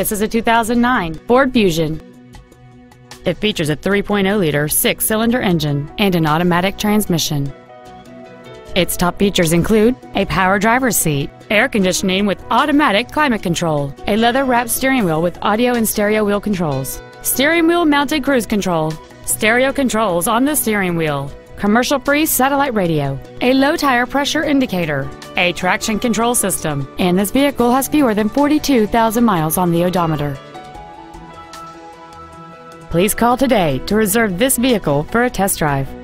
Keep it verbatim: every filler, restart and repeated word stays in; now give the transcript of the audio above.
This is a two thousand nine Ford Fusion. It features a three point oh liter six-cylinder engine and an automatic transmission. Its top features include a power driver's seat, air conditioning with automatic climate control, a leather-wrapped steering wheel with audio and stereo wheel controls, steering wheel mounted cruise control, stereo controls on the steering wheel, commercial-free satellite radio, a low tire pressure indicator, a traction control system, and this vehicle has fewer than forty-two thousand miles on the odometer. Please call today to reserve this vehicle for a test drive.